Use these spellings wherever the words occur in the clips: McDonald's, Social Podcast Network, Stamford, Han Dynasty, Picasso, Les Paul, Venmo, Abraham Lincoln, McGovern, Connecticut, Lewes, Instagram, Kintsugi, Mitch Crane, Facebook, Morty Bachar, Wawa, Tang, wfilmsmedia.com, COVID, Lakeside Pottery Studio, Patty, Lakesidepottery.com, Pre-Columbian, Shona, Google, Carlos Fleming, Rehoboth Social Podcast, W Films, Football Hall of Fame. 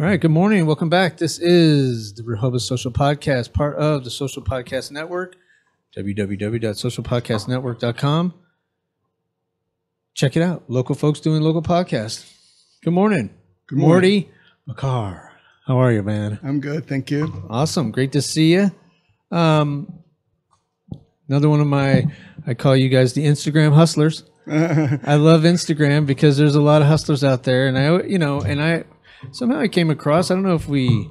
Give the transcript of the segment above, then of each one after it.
All right, good morning. Welcome back. This is the Rehoboth Social Podcast, part of the Social Podcast Network, www.socialpodcastnetwork.com. Check it out. Local folks doing local podcasts. Good morning. Good morning. Morty Bachar. How are you, man? I'm good. Thank you. Awesome. Great to see you. Another one of my, I call you guys the Instagram hustlers. I love Instagram because there's a lot of hustlers out there. And I came across, I don't know if we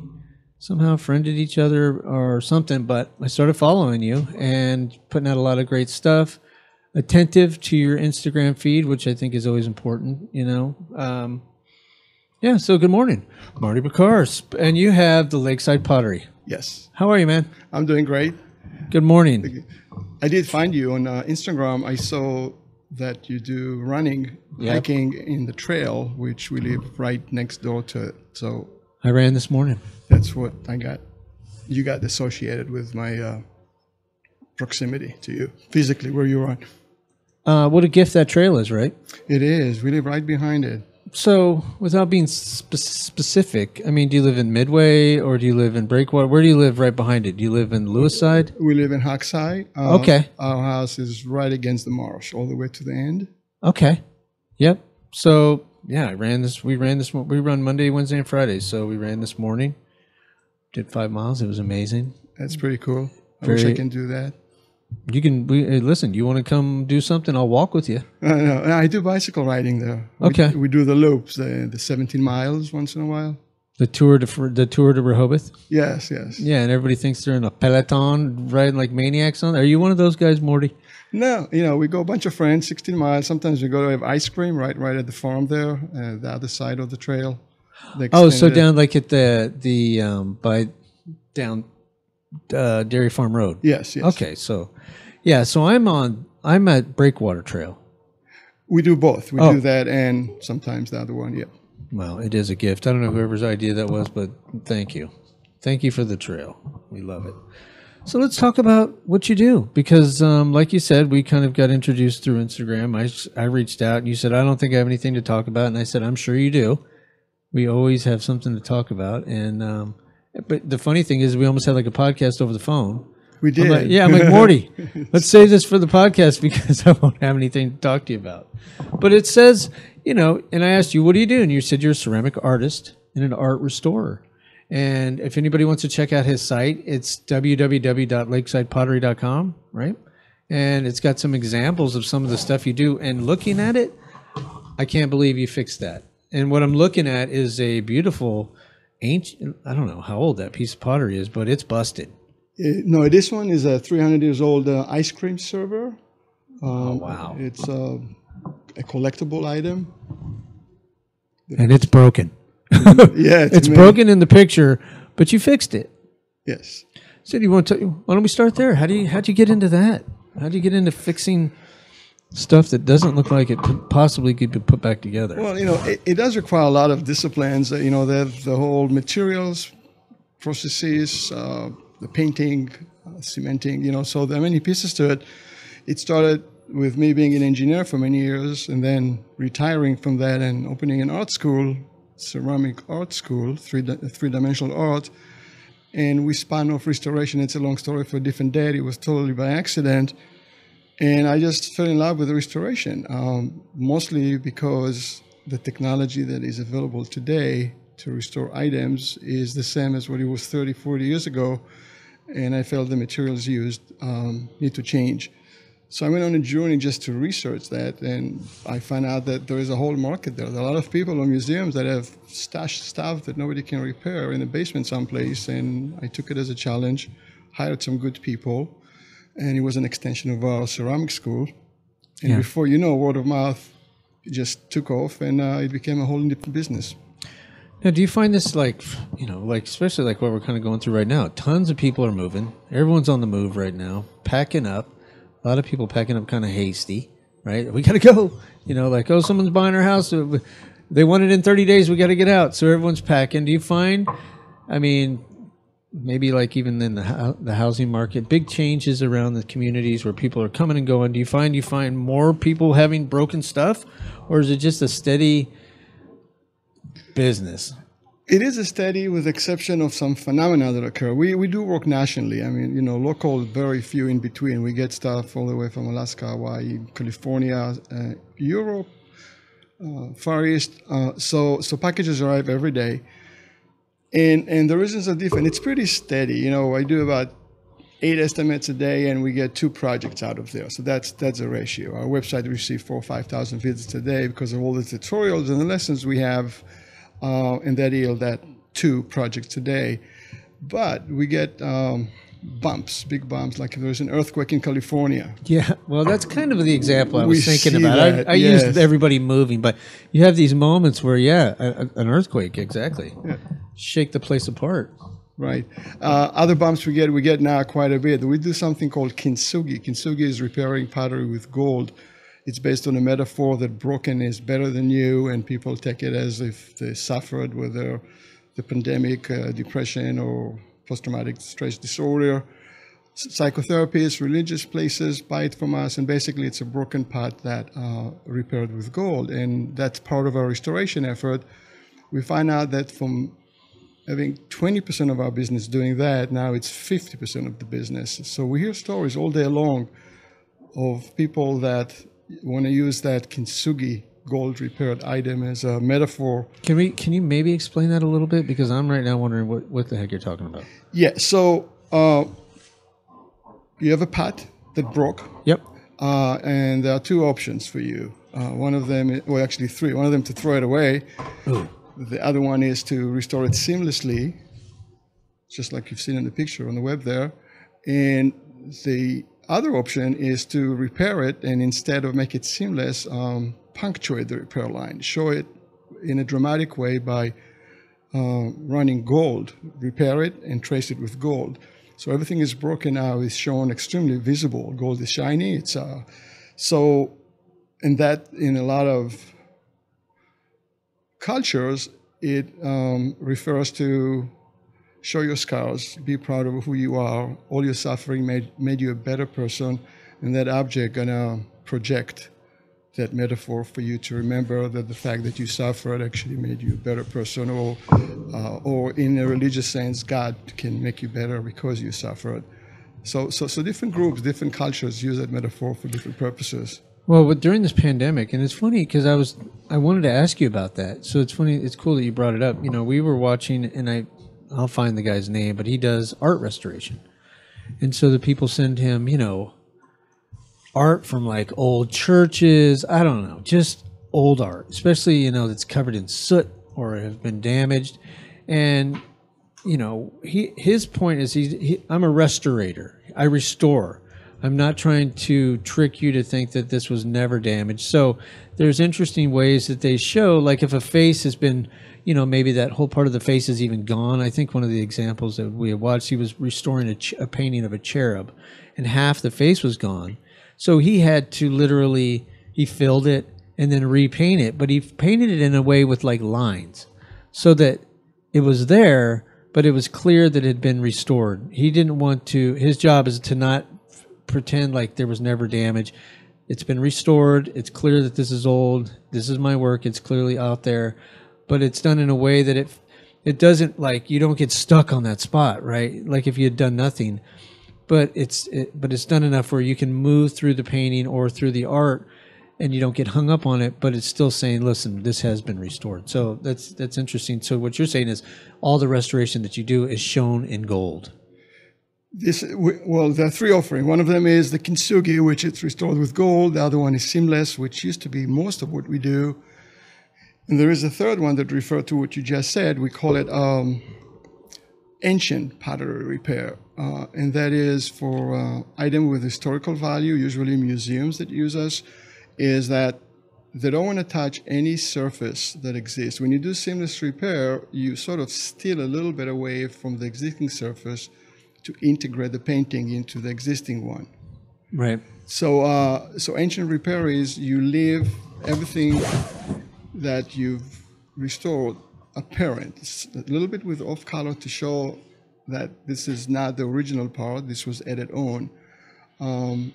somehow friended each other or something, but I started following you and putting out a lot of great stuff. Attentive to your Instagram feed, which I think is always important, you know. Yeah, so good morning, Morty Bachar, and you have the Lakeside Pottery. Yes. How are you, man? I'm doing great. Good morning. I did find you on Instagram. I saw that you do running, hiking in the trail, which we live right next door to it. So I ran this morning. That's what I got. You got associated with my proximity to you, physically where you are. What a gift that trail is, right? It is. We live right behind it. So, without being specific, I mean, do you live in Midway or do you live in Breakwater? Where do you live right behind it? Do you live in Lewes side? We live in Hawk side. Okay. Our house is right against the marsh, all the way to the end. Okay. Yep. So, yeah, we run Monday, Wednesday, and Friday. So, we ran this morning, did 5 miles. It was amazing. That's pretty cool. I wish I can do that. You can listen. You want to come do something? I'll walk with you. No, I do bicycle riding though. Okay, we do the loops, the 17 miles once in a while. The tour to Rehoboth. Yes. Yeah, and everybody thinks they're in a peloton riding like maniacs on. Are you one of those guys, Morty? No, we go a bunch of friends, 16 miles. Sometimes we go to have ice cream right at the farm there, the other side of the trail. So down like at Dairy Farm Road. Yes. Okay, so I'm at Breakwater Trail. We do both. We do that and sometimes the other one, yeah. Well, it is a gift. I don't know whoever's idea that was, but thank you. Thank you for the trail. We love it. So let's talk about what you do because like you said, we kind of got introduced through Instagram. I reached out and you said, I don't think I have anything to talk about. And I said, I'm sure you do. We always have something to talk about. And but the funny thing is we almost had like a podcast over the phone. We did. I'm like, Morty, let's save this for the podcast because I won't have anything to talk to you about. But it says, and I asked you, what do you do? And you said you're a ceramic artist and an art restorer. And if anybody wants to check out his site, it's www.lakesidepottery.com, right? And it's got some examples of some of the stuff you do. And looking at it, I can't believe you fixed that. And what I'm looking at is a beautiful... ancient, I don't know how old that piece of pottery is, but it's busted. No, this one is a 300 years old ice cream server. Wow. It's a collectible item. And it's broken. Yeah. It's broken in the picture, but you fixed it. Yes. So why don't we start there? How'd you get into that? How'd you get into fixing stuff that doesn't look like it could possibly could be put back together? Well, it does require a lot of disciplines. The whole materials, processes, the painting, cementing, so there are many pieces to it. It started with me being an engineer for many years and then retiring from that and opening an art school, ceramic art school, three-dimensional art. And we spun off restoration. It's a long story for a different day. It was totally by accident. And I just fell in love with restoration, mostly because the technology that is available today to restore items is the same as what it was 30, 40 years ago. And I felt the materials used need to change. So I went on a journey just to research that. And I found out that there is a whole market there. There are a lot of people or museums that have stashed stuff that nobody can repair in the basement someplace. And I took it as a challenge, hired some good people. And it was an extension of our ceramic school. And before word of mouth just took off and it became a whole different business. Now, do you find this especially like what we're kind of going through right now, tons of people are moving. Everyone's on the move right now, packing up. A lot of people packing up kind of hasty, right? We got to go, someone's buying our house. They want it in 30 days. We got to get out. So everyone's packing. Do you find, maybe like even in the housing market, big changes around the communities where people are coming and going. Do you find more people having broken stuff, or is it just a steady business? It is a steady, with the exception of some phenomena that occur. We do work nationally. I mean, you know, local, very few in between. We get stuff all the way from Alaska, Hawaii, California, Europe, Far East. So packages arrive every day. And the reasons are different. It's pretty steady. You know, I do about 8 estimates a day, and we get 2 projects out of there. So that's a ratio. Our website receives 4,000 or 5,000 visits a day because of all the tutorials and the lessons we have. And that yield that 2 projects a day. But we get bumps, big bumps, like if there's an earthquake in California. Yeah, well, that's kind of the example I was thinking about. I used everybody moving, but you have these moments where, yeah, an earthquake, exactly. Yeah. Shake the place apart. Right. Other bumps we get now quite a bit. We do something called Kintsugi. Kintsugi is repairing pottery with gold. It's based on a metaphor that broken is better than new, and people take it as if they suffered, whether the pandemic, depression, or post-traumatic stress disorder. Psychotherapists, religious places buy it from us, and basically it's a broken pot that repaired with gold, and that's part of our restoration effort. We find out that from having 20% of our business doing that, now it's 50% of the business. So we hear stories all day long of people that want to use that Kintsugi gold repaired item as a metaphor. Can you maybe explain that a little bit? Because I'm right now wondering what the heck you're talking about. Yeah, so you have a pot that broke. Yep. And there are 2 options for you. One of them, well, actually 3. One of them to throw it away. Ooh. The other one is to restore it seamlessly, just like you've seen in the picture on the web there. And the other option is to repair it, and instead of make it seamless, punctuate the repair line. Show it in a dramatic way by running gold, repair it, and trace it with gold. So everything is broken now is shown extremely visible. Gold is shiny. It's so, and that in a lot of cultures, it refers to show your scars, be proud of who you are, all your suffering made you a better person, and that object gonna project that metaphor for you to remember that the fact that you suffered actually made you a better person, or in a religious sense, God can make you better because you suffered. So different groups, different cultures use that metaphor for different purposes. Well, but during this pandemic, and it's funny because I wanted to ask you about that. So it's funny, it's cool that you brought it up. You know, we were watching, and I'll find the guy's name, but he does art restoration. And so the people send him, you know, art from like old churches. I don't know, just old art, especially, you know, that's covered in soot or has been damaged. And, you know, his point is I'm a restorator. I restore. I'm not trying to trick you to think that this was never damaged. So there's interesting ways that they show, like if a face has been, you know, maybe that whole part of the face is even gone. I think one of the examples that we had watched, he was restoring a painting of a cherub, and half the face was gone. So he had to literally, he filled it and then repaint it, but he painted it in a way with like lines so that it was there, but it was clear that it had been restored. He didn't want to, his job is to not pretend like there was never damage. It's been restored. It's clear that this is old. This is my work. It's clearly out there. But it's done in a way that it doesn't, like, you don't get stuck on that spot, right? Like if you had done nothing, but it's done enough where you can move through the painting or through the art, and you don't get hung up on it. But it's still saying, listen, this has been restored. So that's interesting. So what you're saying is, all the restoration that you do is shown in gold. Well, there are 3 offerings. One of them is the Kintsugi, which it's restored with gold. The other one is seamless, which used to be most of what we do. And there is a third one that refers to what you just said. We call it ancient pottery repair. And that is for item with historical value, usually museums that use us, is that they don't want to touch any surface that exists. When you do seamless repair, you sort of steal a little bit away from the existing surface to integrate the painting into the existing one. Right. So ancient repair is you leave everything that you've restored apparent. It's a little bit with off color to show that this is not the original part, this was added on. And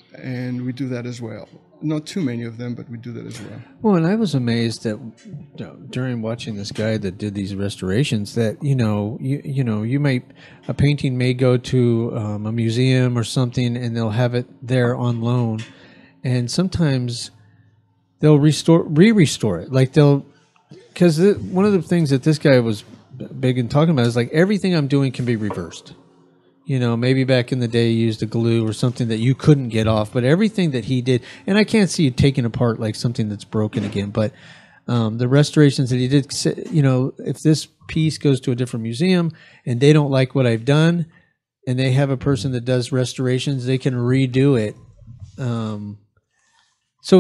we do that as well. Not too many of them, but we do that as well. Well, and I was amazed that during watching this guy that did these restorations, that a painting may go to a museum or something, and they'll have it there on loan, and sometimes they'll re-restore it, like they'll, because one of the things that this guy was big in talking about is like everything I'm doing can be reversed. You know, maybe back in the day you used a glue or something that you couldn't get off, but everything that he did, and I can't see you taking apart like something that's broken again, but the restorations that he did, you know, if this piece goes to a different museum and they don't like what I've done and they have a person that does restorations, they can redo it. So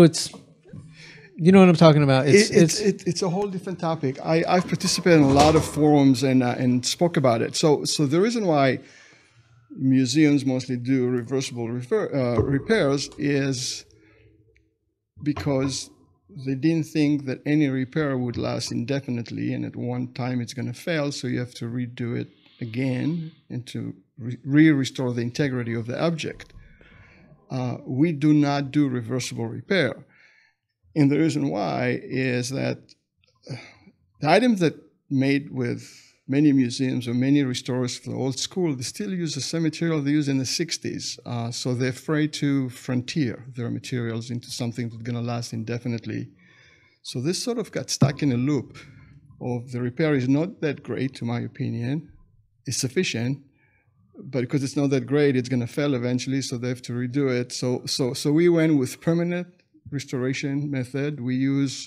it's, you know what I'm talking about. It's a whole different topic. I've participated in a lot of forums and spoke about it. So the reason why museums mostly do reversible repairs is because they didn't think that any repair would last indefinitely, and at one time it's going to fail, so you have to redo it again and to re-restore the integrity of the object. We do not do reversible repair. And the reason why is that the items that made with many museums or many restorers for the old school, they still use the same material they used in the 60s. So they're afraid to frontier their materials into something that's going to last indefinitely. So this sort of got stuck in a loop of the repair is not that great, to my opinion. It's sufficient, but because it's not that great, it's going to fail eventually, so they have to redo it. So we went with permanent restoration method. We use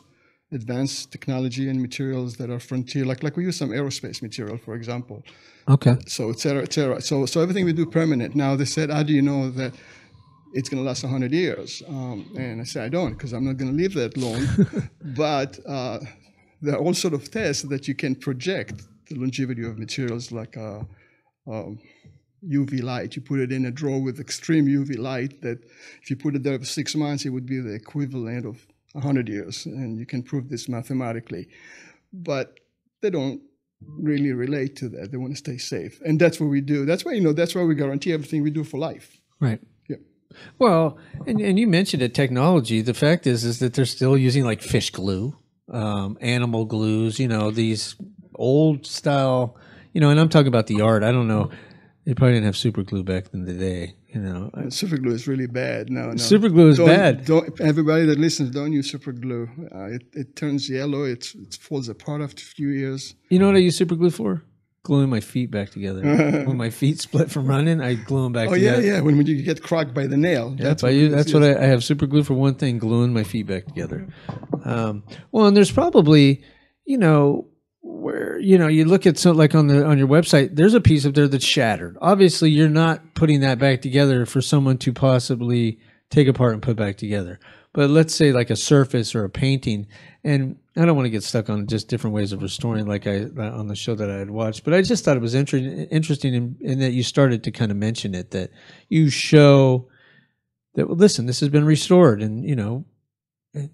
advanced technology and materials that are frontier, like we use some aerospace material, for example. Okay. So et cetera, et cetera. So everything we do permanent. Now they said, how do you know that it's going to last 100 years? And I said, I don't, because I'm not going to live that long. But there are all sort of tests that you can project the longevity of materials, like UV light. You put it in a drawer with extreme UV light that if you put it there for 6 months, it would be the equivalent of 100 years, and you can prove this mathematically. But they don't really relate to that. They want to stay safe. And that's what we do. That's why we guarantee everything we do for life. Right. Yeah. Well, and you mentioned it, technology. The fact is that they're still using like fish glue, animal glues, you know, these old style, you know, and I'm talking about the art. I don't know. They probably didn't have super glue back in the day. You know, super glue is really bad. No, super glue is bad. Everybody that listens, don't use super glue. It turns yellow. It falls apart after a few years. You know what I use super glue for? Gluing my feet back together. When my feet split from running, I glue them back together. Oh, yeah, yeah. When you get cracked by the nail. Yep, that's what I have super glue for one thing, gluing my feet back together. Well, and there's probably, you know, where, you know, you look at something like on your website, there's a piece up there that's shattered. Obviously, you're not putting that back together for someone to possibly take apart and put back together. But let's say like a surface or a painting, and I don't want to get stuck on just different ways of restoring like I on the show that I had watched, but I just thought it was interesting in that you started to kind of mention it, that you show that, well, listen, this has been restored and, you know,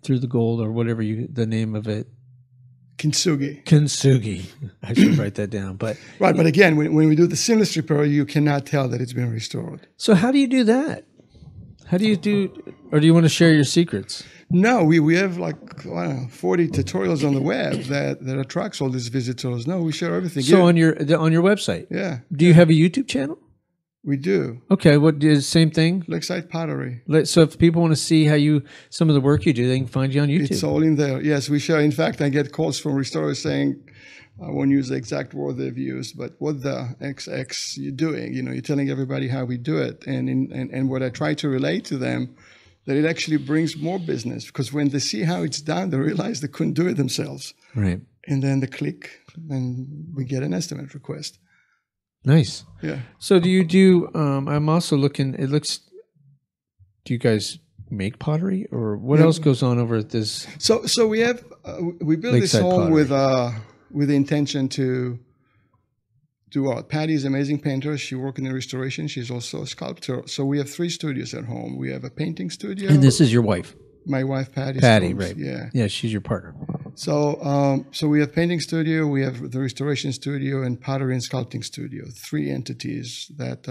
through the gold or whatever the name of it. Kintsugi. I should write that down. But right, but again, when we do the seamless repair, you cannot tell that it's been restored. So how do you do that? How do you do, or do you want to share your secrets? No, we have like 40 tutorials on the web that attracts all these visitors. No, we share everything. So yeah. on your website? Yeah. Do you have a YouTube channel? We do. Okay, what is the same thing? Lakeside Pottery. So if people want to see how some of the work you do, they can find you on YouTube. It's all in there. Yes, we share. In fact, I get calls from restorers saying, I won't use the exact word they've used, but what the XX you're doing? You know, you're telling everybody how we do it. And what I try to relate to them, that it actually brings more business, because when they see how it's done, they realize they couldn't do it themselves. Right. And then they click, and we get an estimate request. Nice. Yeah. So do you do, I'm also looking, it looks, do you guys make pottery or what else goes on over at this? So we have, we built Lakeside this home with the intention to do art. Patty is an amazing painter. She worked in the restoration. She's also a sculptor. So we have 3 studios at home. We have a painting studio. And this is your wife? My wife, Patty. Patty, right. Yeah. Yeah, she's your partner. So we have painting studio, we have the restoration studio, and pottery and sculpting studio. 3 entities that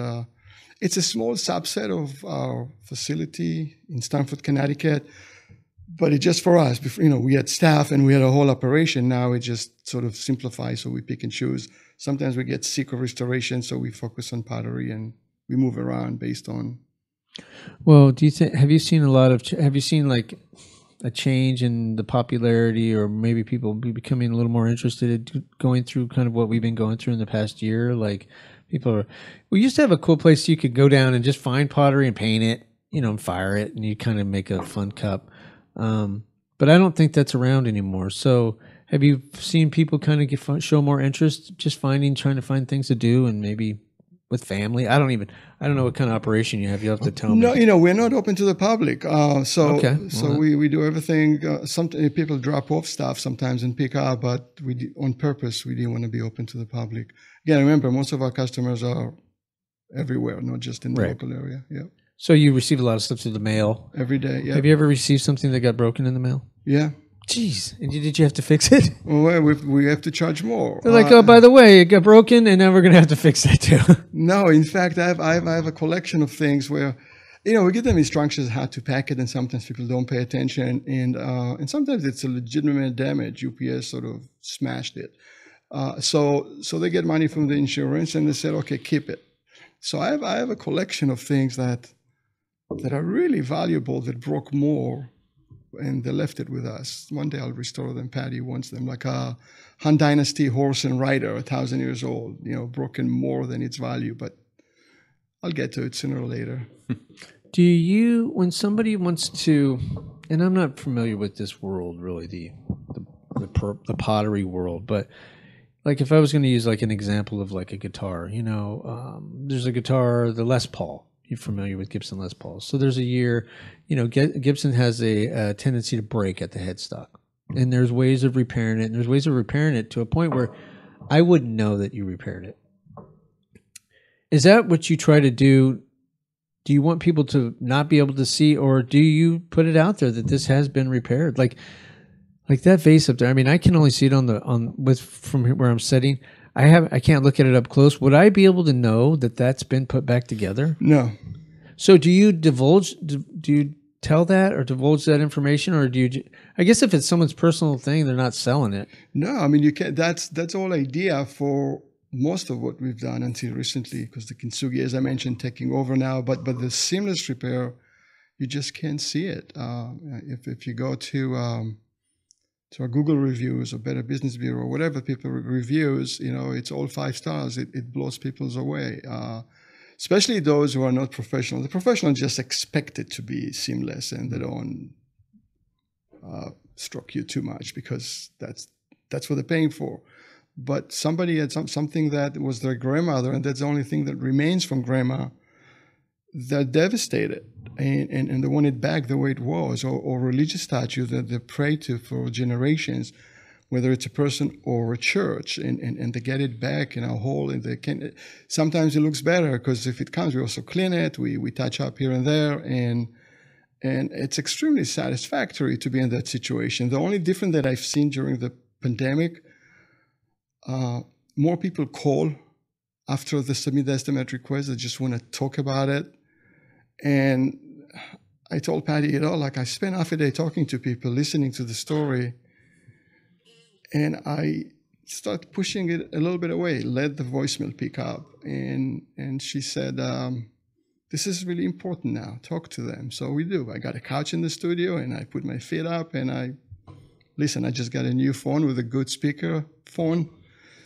It's a small subset of our facility in Stamford, Connecticut, but it's just for us. Before, you know, we had staff and we had a whole operation. Now it just sort of simplifies, so we pick and choose. Sometimes we get sick of restoration, so we focus on pottery and we move around based on. Well, do you think? Have you seen a lot of? Have you seen like a change in the popularity, or maybe people becoming a little more interested in going through kind of what we've been going through in the past year? Like people are, we used to have a cool place you could go down and just find pottery and paint it, you know, and fire it, and you kind of make a fun cup. But I don't think that's around anymore. So have you seen people kind of show more interest, just trying to find things to do, and maybe with family? I don't know what kind of operation you have. You have to tell me. No, you know, we're not open to the public. We do everything. Sometimes people drop off stuff sometimes and pick up, but on purpose, we didn't want to be open to the public. Again, remember, most of our customers are everywhere, not just in the local area. Yeah. So you receive a lot of slips in the mail every day. Yeah. Have you ever received something that got broken in the mail? Yeah. Jeez. And did you have to fix it? Well, we have to charge more. They're like, oh, by the way, it got broken, and now we're going to have to fix that too. No, in fact, I have a collection of things where, you know, we give them instructions how to pack it, and sometimes people don't pay attention, and sometimes it's a legitimate damage. UPS sort of smashed it, so they get money from the insurance, and they said, okay, keep it. So I have a collection of things that are really valuable that broke more, and they left it with us. One day I'll restore them. Patty wants them, like a Han Dynasty horse and rider, 1,000 years old, you know, broken more than its value, but I'll get to it sooner or later. Do you, when somebody wants to, and I'm not familiar with this world really, the pottery world, but like if I was going to use like an example of like a guitar, you know, there's a guitar, the Les Paul. You're familiar with Gibson Les Paul. So there's a year, you know, Gibson has a tendency to break at the headstock. And there's ways of repairing it. And there's ways of repairing it to a point where I wouldn't know that you repaired it. Is that what you try to do? Do you want people to not be able to see, or do you put it out there that this has been repaired? Like that vase up there. I mean, I can only see it from where I'm sitting. I can't look at it up close. Would I be able to know that that's been put back together? No. So do you divulge? Do you tell that or divulge that information, or do you? I guess if it's someone's personal thing, they're not selling it. No, I mean you can't. That's all idea for most of what we've done until recently, because the Kintsugi, as I mentioned, taking over now. But the seamless repair, you just can't see it. If you go to our Google reviews or Better Business Bureau, whatever people reviews, you know, it's all 5 stars. It blows people away, especially those who are not professional. The professional just expect it to be seamless, and they don't stroke you too much because that's what they're paying for. But somebody had something that was their grandmother, and that's the only thing that remains from grandma. They're devastated, and they want it back the way it was, or religious statues that they pray to for generations, whether it's a person or a church, and they get it back in a hole, and they can. Sometimes it looks better because if it comes, we also clean it, we touch up here and there, and it's extremely satisfactory to be in that situation. The only difference that I've seen during the pandemic, more people call after they submit the estimate request. They just want to talk about it. And I told Patty, you know, like I spent half a day talking to people, listening to the story, and I start pushing it a little bit away, let the voicemail pick up. And she said, this is really important now, talk to them. So we do. I got a couch in the studio, and I put my feet up, and I just got a new phone with a good speaker phone,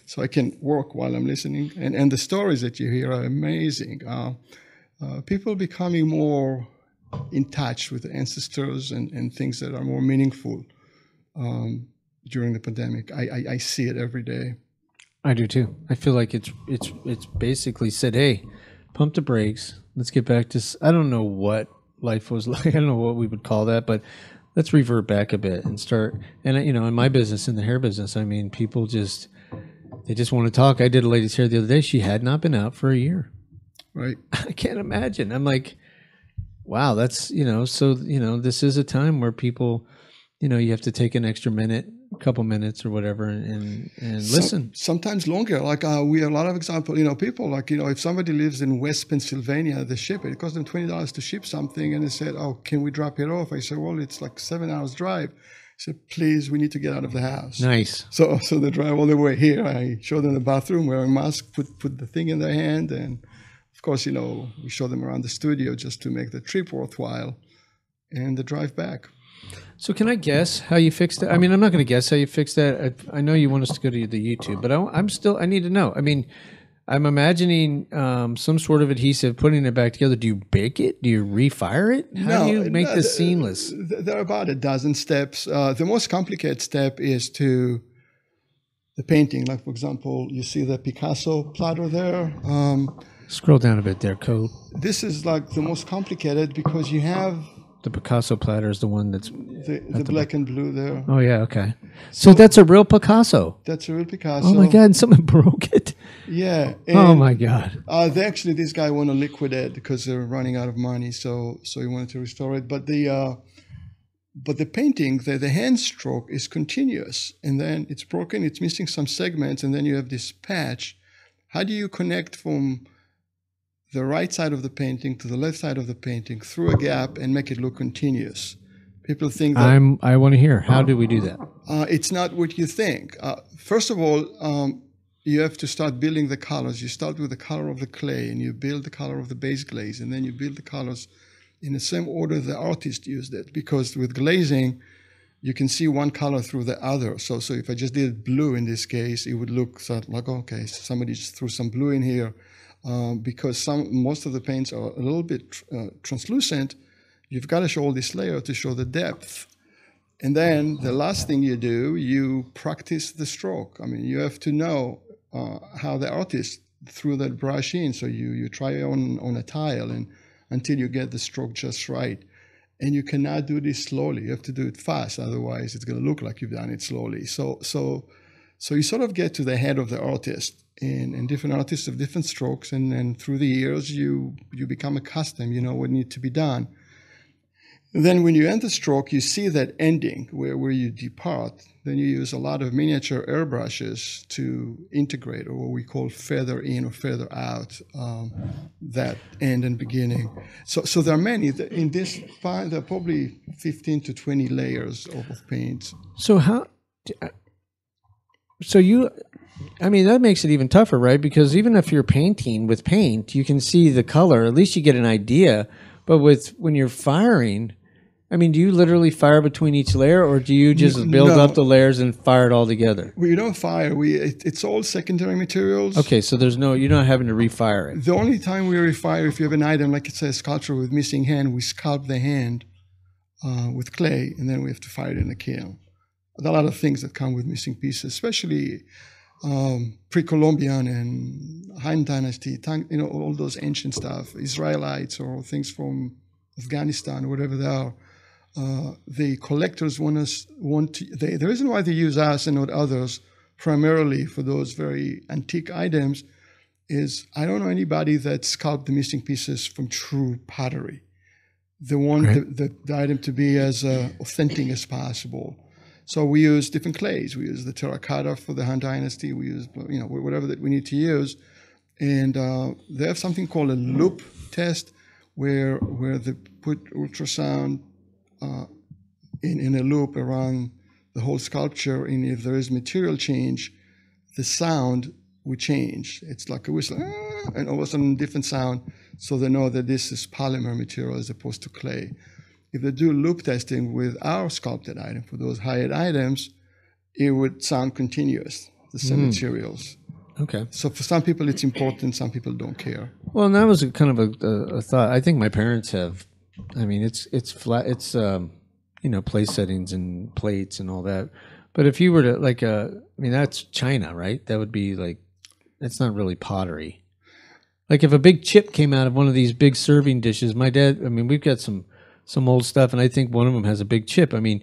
so I can work while I'm listening. And the stories that you hear are amazing. People becoming more in touch with the ancestors and things that are more meaningful during the pandemic. I see it every day. I do too. I feel like it's basically said, hey, pump the brakes. Let's get back to, I don't know what life was like. I don't know what we would call that, but let's revert back a bit and start. And, you know, in my business, in the hair business, I mean, people just, they just want to talk. I did a lady's hair the other day. She had not been out for a year. Right. I can't imagine. I'm like, wow, that's, you know, so, you know, this is a time where people, you know, you have to take an extra minute couple minutes or whatever and listen. Sometimes longer. Like we have a lot of example, people like, if somebody lives in West Pennsylvania, they ship it. It costs them $20 to ship something. And they said, oh, can we drop it off? I said, well, it's like 7 hours drive. I said, please, we need to get out of the house. Nice. So they drive all the way here. I show them the bathroom, wearing a mask, put the thing in their hand. And of course, we show them around the studio just to make the trip worthwhile. And they drive back. So can I guess how you fixed that? I mean, I'm not going to guess how you fixed that. I know you want us to go to the YouTube, but I need to know. I mean, I'm imagining some sort of adhesive, putting it back together. Do you bake it? Do you refire it? How do you make this seamless? There are about a dozen steps. The most complicated step is to the painting. Like, for example, you see the Picasso platter there. Scroll down a bit there, Cole. This is like the most complicated because you have... The Picasso platter is the one that's... The black and blue there. Oh, yeah, okay. So that's a real Picasso. That's a real Picasso. Oh, my God, and someone broke it? Yeah. And, oh, my God. Actually, this guy wanted to liquidate it because they were running out of money, so he wanted to restore it. But the painting, the hand stroke is continuous, and then it's broken, it's missing some segments, and then you have this patch. How do you connect from... the right side of the painting to the left side of the painting through a gap and make it look continuous? People think that... I want to hear. How do we do that? It's not what you think. First of all, you have to start building the colors. You start with the color of the clay and you build the color of the base glaze, and then you build the colors in the same order the artist used it, because with glazing, you can see one color through the other. So if I just did blue in this case, it would look sort of like, okay, somebody just threw some blue in here. Because most of the paints are a little bit translucent, you've got to show all this layer to show the depth. And then the last thing you do, you practice the stroke. I mean, you have to know how the artist threw that brush in. So you try on a tile and until you get the stroke just right. And you cannot do this slowly. You have to do it fast. Otherwise, it's going to look like you've done it slowly. So you sort of get to the head of the artist. And different artists have different strokes, and through the years you become accustomed, what needs to be done. And then when you end the stroke, you see that ending where you depart. Then you use a lot of miniature airbrushes to integrate, or what we call feather in or feather out, that end and beginning. So there are many. In this file, there are probably 15 to 20 layers of paint. I mean, that makes it even tougher, right? Because even if you're painting with paint, you can see the color. At least you get an idea. But when you're firing, I mean, do you literally fire between each layer, or do you just build up the layers and fire it all together? We don't fire. It's all secondary materials. Okay, so you're not having to refire it. The only time we refire, if you have an item, like it says sculpture with missing hand, we sculpt the hand with clay, and then we have to fire it in the kiln. There are a lot of things that come with missing pieces, especially... Pre-Columbian and Han Dynasty, Tang, all those ancient stuff, Israelites or things from Afghanistan, whatever they are. The collectors the reason why they use us and not others primarily for those very antique items is I don't know anybody that sculpted the missing pieces from true pottery. They want the item to be as authentic as possible. So we use different clays. We use the terracotta for the Han Dynasty. We use, whatever that we need to use. And they have something called a loop test where they put ultrasound in a loop around the whole sculpture. And if there is material change, the sound would change. It's like a whistle, and all of a sudden different sound. So they know that this is polymer material as opposed to clay. If they do loop testing with our sculpted item, for those high-end items, it would sound continuous, the same materials. Okay. So for some people it's important, some people don't care. Well, and that was kind of a thought. I think my parents have, I mean, it's flat, it's, place settings and plates and all that. But if you were to, that's China, right? That would be that's not really pottery. Like if a big chip came out of one of these big serving dishes, my dad, I mean, we've got some old stuff, and I think one of them has a big chip. I mean,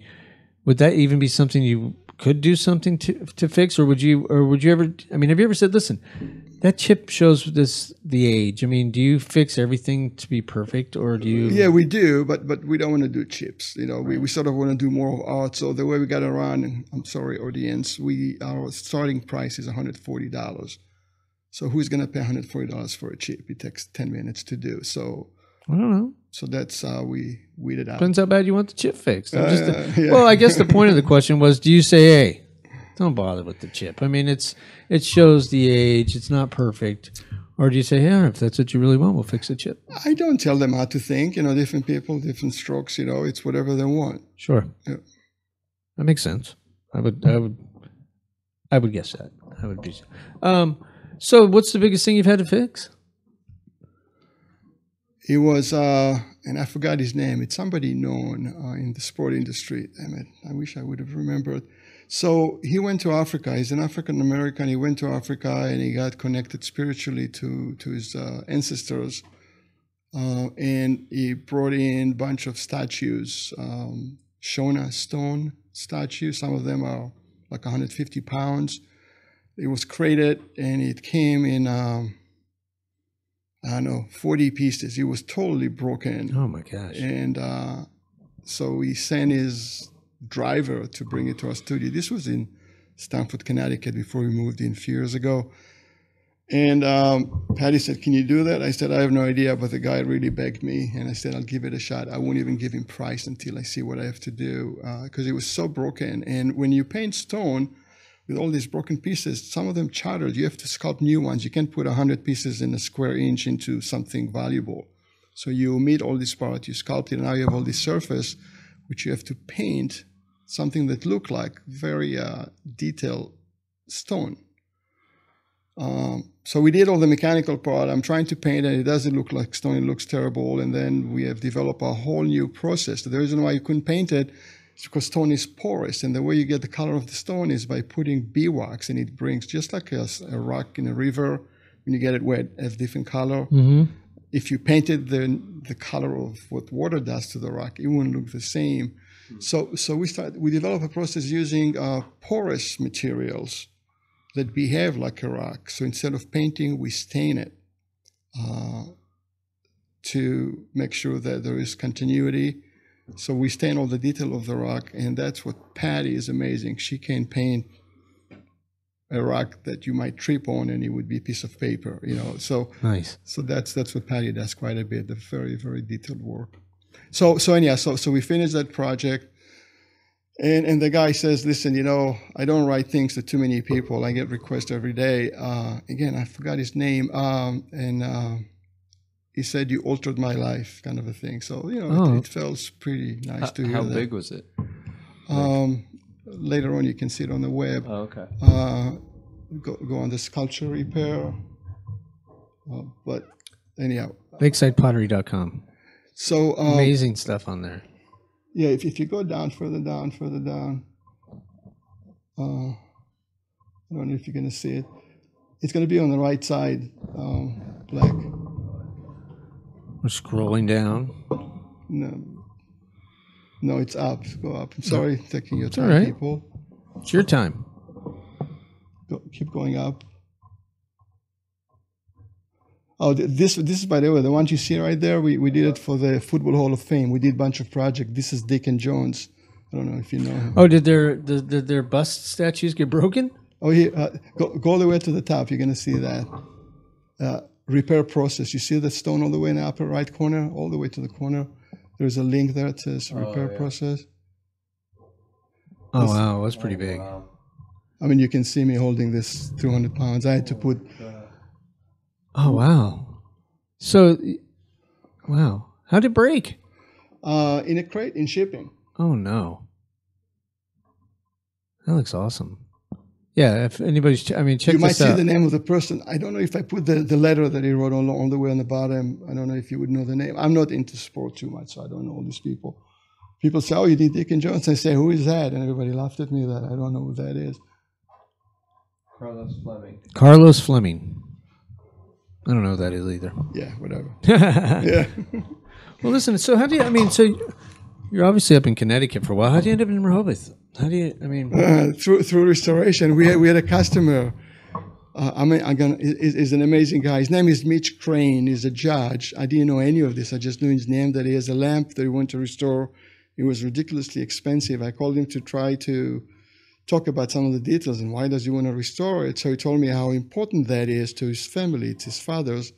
would that even be something you could do something to fix, or would you ever? I mean, have you ever said, "Listen, That chip shows this the age. I mean, do you fix everything to be perfect, or do you? Yeah, we do, but we don't want to do chips. You know, right. we sort of want to do more of art. So the way we got around, and I'm sorry, audience, our starting price is $140. So who's going to pay $140 for a chip? It takes 10 minutes to do. So I don't know. So that's how we weed it out. Depends how bad you want the chip fixed. Yeah. Well, I guess the point of the question was, do you say, hey, don't bother with the chip? I mean, it shows the age. It's not perfect. Or do you say, yeah, if that's what you really want, we'll fix the chip? I don't tell them how to think. You know, different people, different strokes. You know, it's whatever they want. Sure. Yeah. That makes sense. I would guess that. I would be. So what's the biggest thing you've had to fix? It was, and I forgot his name. It's somebody known in the sport industry. Damn it. I wish I would have remembered. So he went to Africa. He's an African-American. He went to Africa, and he got connected spiritually to his ancestors. And he brought in a bunch of statues, Shona stone statues. Some of them are like 150 pounds. It was created, and it came in, I don't know, 40 pieces. It was totally broken. Oh, my gosh. And so he sent his driver to bring it to our studio. This was in Stamford, Connecticut, before we moved in a few years ago. And Patty said, can you do that? I said, I have no idea, but the guy really begged me. And I said, I'll give it a shot. I won't even give him price until I see what I have to do, because it was so broken. And when you paint stone with all these broken pieces, some of them shattered. You have to sculpt new ones. You can't put 100 pieces in a square inch into something valuable. So you omit all these parts. You sculpt it, and now you have all this surface, which you have to paint something that look like very detailed stone. So we did all the mechanical part. I'm trying to paint, and it doesn't look like stone. It looks terrible. And then we have developed a whole new process. The reason why you couldn't paint it is because stone is porous. And the way you get the color of the stone is by putting beeswax, and it brings, just like a rock in a river, when you get it wet, it has different color. Mm-hmm. If you painted the color of what water does to the rock, it wouldn't look the same. So we developed a process using porous materials that behave like a rock. So instead of painting, we stain it to make sure that there is continuity. So we stain all the detail of the rock, and that's what Patty is amazing. She can paint a rock that you might trip on, and it would be a piece of paper, you know. So nice. So that's what Patty does quite a bit, the very, very detailed work. So we finished that project, and the guy says, listen, you know, I don't write things to too many people. I get requests every day. Again, I forgot his name. He said, you altered my life, kind of a thing. So, you know, it felt pretty nice to hear. How big was it? Later on, you can see it on the web. Oh, okay. Go on the sculpture repair. But anyhow. Lakesidepottery.com. So amazing stuff on there. Yeah, if you go down, further down. I don't know if you're going to see it. It's going to be on the right side, black. We're scrolling down. No, it's up. Go up. I'm sorry, taking your time, right. People. It's your time. Keep going up. Oh, this is, by the way, the one you see right there. We did it for the Football Hall of Fame. We did a bunch of projects. This is Dick and Jones. I don't know if you know him. Oh, did their bust statues get broken? Oh, go all the way to the top. You're gonna see that repair process. You see the stone all the way in the upper right corner, all the way to the corner. There's a link there that says repair process. Oh, that's, wow. That's pretty big. Wow. I mean, you can see me holding this 200 pounds. I had to put... Oh, wow. So, wow. How'd it break? In a crate, in shipping. Oh, no. That looks awesome. Yeah, if anybody's... I mean, check this out. You might see the name of the person. I don't know if I put the letter that he wrote on the way on the bottom. I don't know if you would know the name. I'm not into sport too much, so I don't know all these people. People say, oh, you did Dick and Jones. I say, who is that? And everybody laughed at me that I don't know who that is. Carlos Fleming. I don't know who that is either. Yeah, whatever. Yeah. Well, listen, so how do you... I mean, so... You're obviously up in Connecticut for a while. How do you end up in Rehoboth? How do you? I mean, through restoration, we had a customer is an amazing guy. His name is Mitch Crane. He's a judge. I didn't know any of this. I just knew his name, that he has a lamp that he wanted to restore. It was ridiculously expensive. I called him to try to talk about some of the details and why does he want to restore it. So he told me how important that is to his family. It's his father's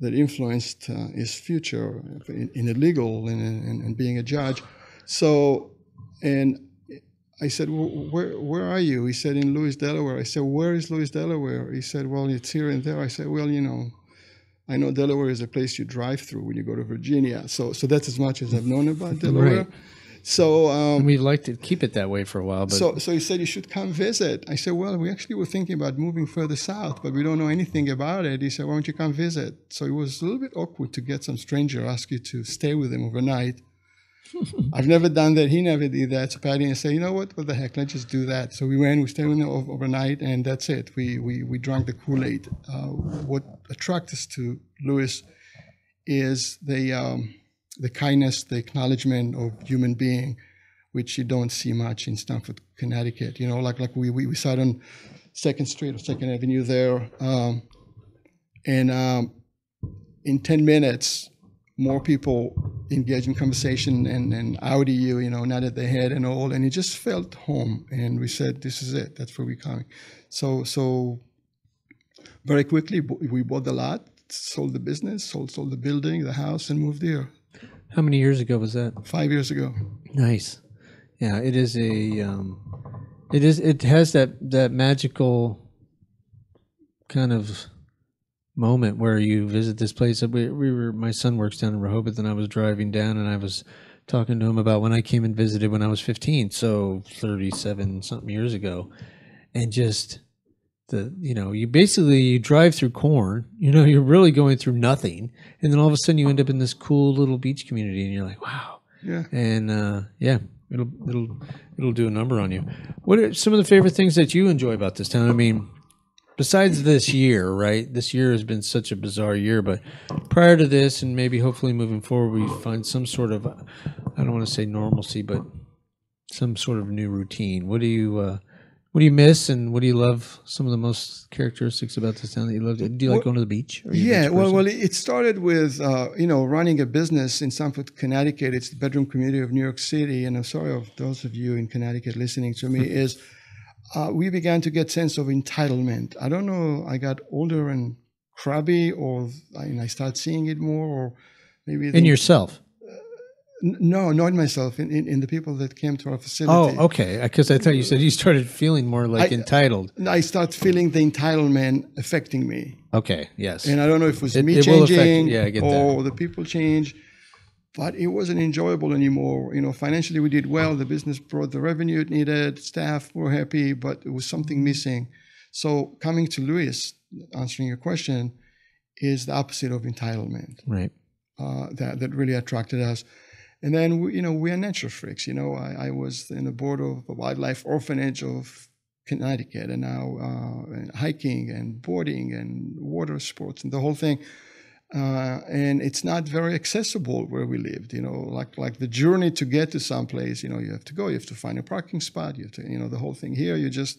that influenced his future in legal and being a judge. So, and I said, well, where are you? He said, in Lewes, Delaware. I said, where is Lewes, Delaware? He said, well, it's here and there. I said, well, you know, I know Delaware is a place you drive through when you go to Virginia. So that's as much as I've known about Delaware. Right. So we'd like to keep it that way for a while. But so he said, you should come visit. I said, well, we actually were thinking about moving further south, but we don't know anything about it. He said, why don't you come visit? So it was a little bit awkward to get some stranger ask you to stay with him overnight. I've never done that. He never did that. So Patty and I said, you know what the heck, let's just do that. So we went, we stayed with him overnight, and that's it. We drank the Kool-Aid. What attracted us to Lewes is the kindness, the acknowledgement of human being, which you don't see much in Stamford, Connecticut. You know, like we sat on 2nd Street or 2nd Avenue there, in 10 minutes, more people engage in conversation and out you, you know, nod at the head and all, and it just felt home. And we said, this is it, that's where we're coming. So very quickly, we bought the lot, sold the business, sold the building, the house, and moved here. How many years ago was that? 5 years ago. Nice. Yeah, it is a, it has that magical kind of moment where you visit this place. My son works down in Rehoboth, and I was driving down, and I was talking to him about when I came and visited when I was 15, so 37 something years ago, and just you drive through corn, you're really going through nothing. And then all of a sudden you end up in this cool little beach community and you're like, wow. Yeah. And it'll do a number on you. What are some of the favorite things that you enjoy about this town? I mean, besides this year, right? This year has been such a bizarre year, but prior to this and maybe hopefully moving forward, we find some sort of, I don't want to say normalcy, but some sort of new routine. What do you miss, and what do you love? Some of the most characteristics about this town that you love. Do you like going to the beach? Yeah, well, it started with running a business in Stamford, Connecticut. It's the bedroom community of New York City, and I'm sorry of those of you in Connecticut listening to me. We began to get sense of entitlement. I don't know. I got older and crabby, or I start seeing it more, or maybe in yourself. No, not myself, in the people that came to our facility. Oh, okay, because I thought you said you started feeling more entitled. I start feeling the entitlement affecting me. Okay, yes. And I don't know if it was me changing or the people change, but it wasn't enjoyable anymore. You know, financially we did well. The business brought the revenue it needed. Staff were happy, but it was something missing. So coming to Lewes, answering your question, is the opposite of entitlement. Right. That really attracted us. And then, we are nature freaks. I was in the board of a wildlife orphanage of Connecticut, and now hiking and boarding and water sports and the whole thing. And it's not very accessible where we lived, like the journey to get to someplace, you have to go, you have to find a parking spot, you have to, the whole thing. Here, you just